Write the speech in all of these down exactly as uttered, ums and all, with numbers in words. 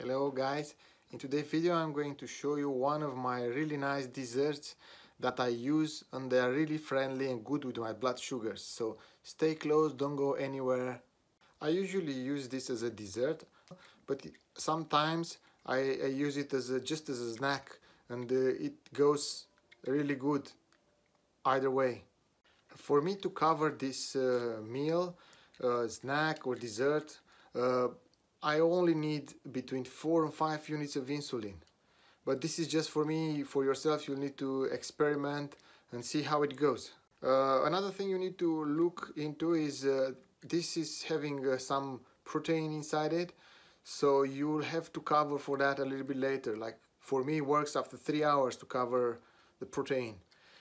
Hello guys, in today's video I'm going to show you one of my really nice desserts that I use, and they are really friendly and good with my blood sugars, so stay close, don't go anywhere. I usually use this as a dessert, but sometimes I, I use it as a, just as a snack, and uh, it goes really good either way. For me to cover this uh, meal, uh, snack or dessert, uh, I only need between four and five units of insulin, but this is just for me. For yourself, you'll need to experiment and see how it goes. Uh, another thing you need to look into is uh, this is having uh, some protein inside it, so you'll have to cover for that a little bit later. Like for me, it works after three hours to cover the protein,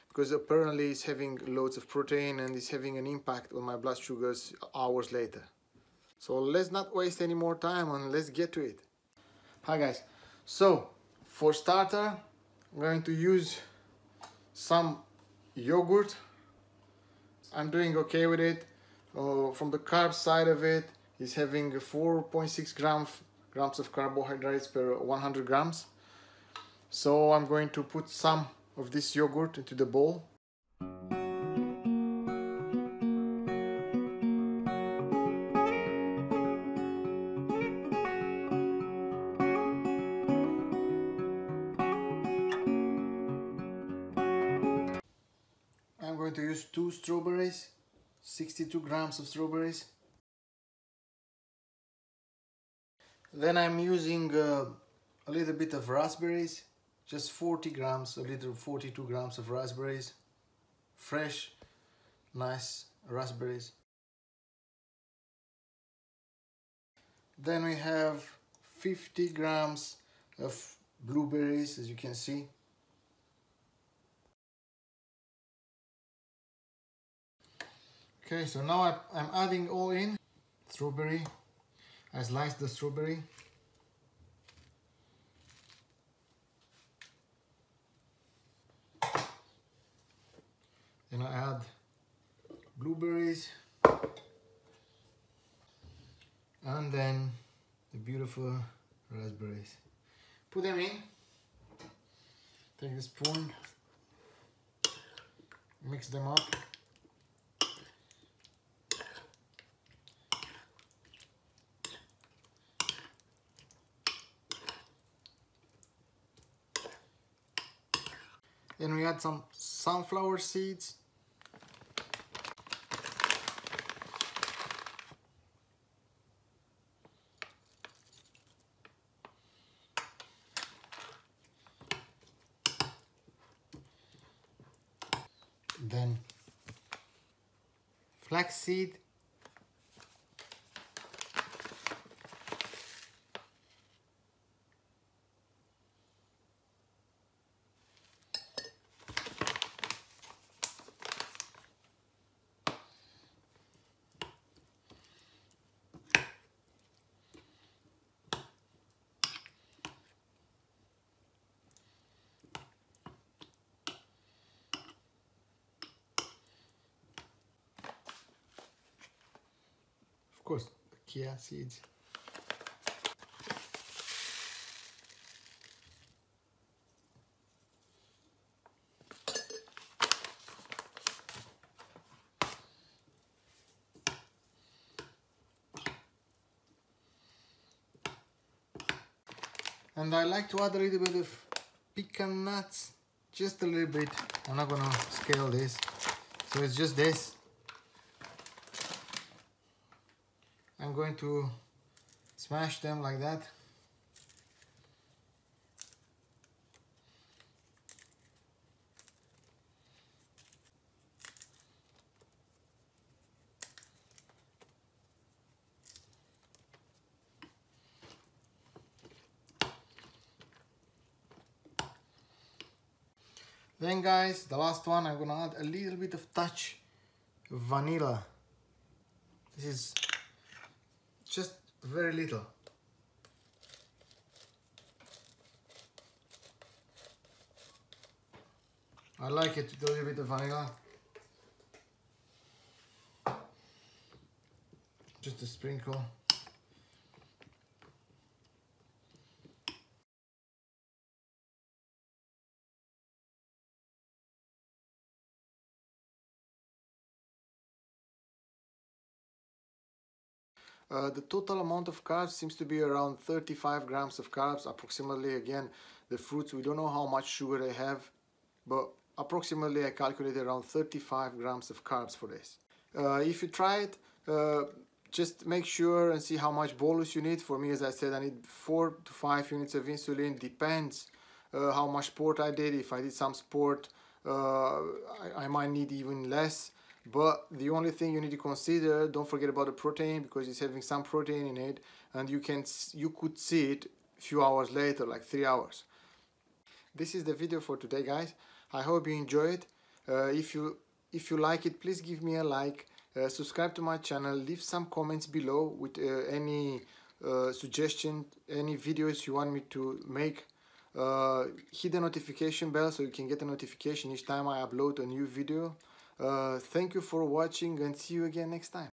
because apparently it's having loads of protein and it's having an impact on my blood sugars hours later. So let's not waste any more time and let's get to it. Hi guys, so for starter I'm going to use some yogurt. I'm doing okay with it. Uh, from the carb side of it, it's having four point six grams grams of carbohydrates per one hundred grams. So I'm going to put some of this yogurt into the bowl. I'm going to use two strawberries, sixty-two grams of strawberries. Then I'm using uh, a little bit of raspberries, just forty grams, a little forty-two grams of raspberries, fresh, nice raspberries. Then we have fifty grams of blueberries, as you can see. Okay, so now I, I'm adding all in. Strawberry, I sliced the strawberry. Then I add blueberries. And then the beautiful raspberries. Put them in. Take the spoon. Mix them up. Then we add some sunflower seeds. Then flaxseed. Of course, chia seeds. And I like to add a little bit of pecan nuts, just a little bit. I'm not gonna scale this, so it's just this. I'm going to smash them like that. Then guys, the last one, I'm gonna add a little bit of touch of vanilla. This is just very little. I like it with a little bit of vanilla. Just a sprinkle. Uh, the total amount of carbs seems to be around thirty-five grams of carbs approximately. Again, the fruits, we don't know how much sugar they have, but approximately I calculated around thirty-five grams of carbs for this. Uh, if you try it, uh, just make sure and see how much bolus you need. For me, as I said, I need four to five units of insulin. Depends uh, how much sport I did. If I did some sport, uh, I, I might need even less. But the only thing you need to consider, don't forget about the protein, because it's having some protein in it, and you can you could see it a few hours later, like three hours. This is the video for today, guys. I hope you enjoy it. Uh, if you if you like it, please give me a like. Uh, subscribe to my channel. Leave some comments below with uh, any uh, suggestion, any videos you want me to make. Uh, hit the notification bell so you can get a notification each time I upload a new video. Uh, thank you for watching and see you again next time.